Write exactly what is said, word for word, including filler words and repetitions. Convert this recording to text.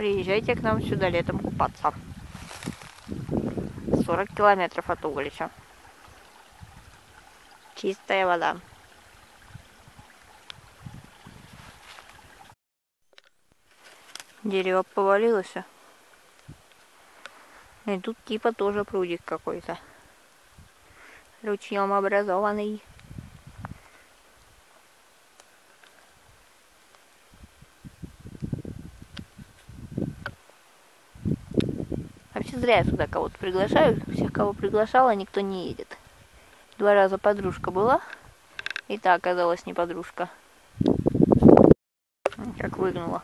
Приезжайте к нам сюда летом купаться. сорок километров от Углича. Чистая вода. Дерево повалилось. И тут типа тоже прудик какой-то. Ручьем образованный. Вообще зря я сюда кого-то приглашаю. Всех, кого приглашала, никто не едет. Два раза подружка была. И та оказалась не подружка. Как выгнула.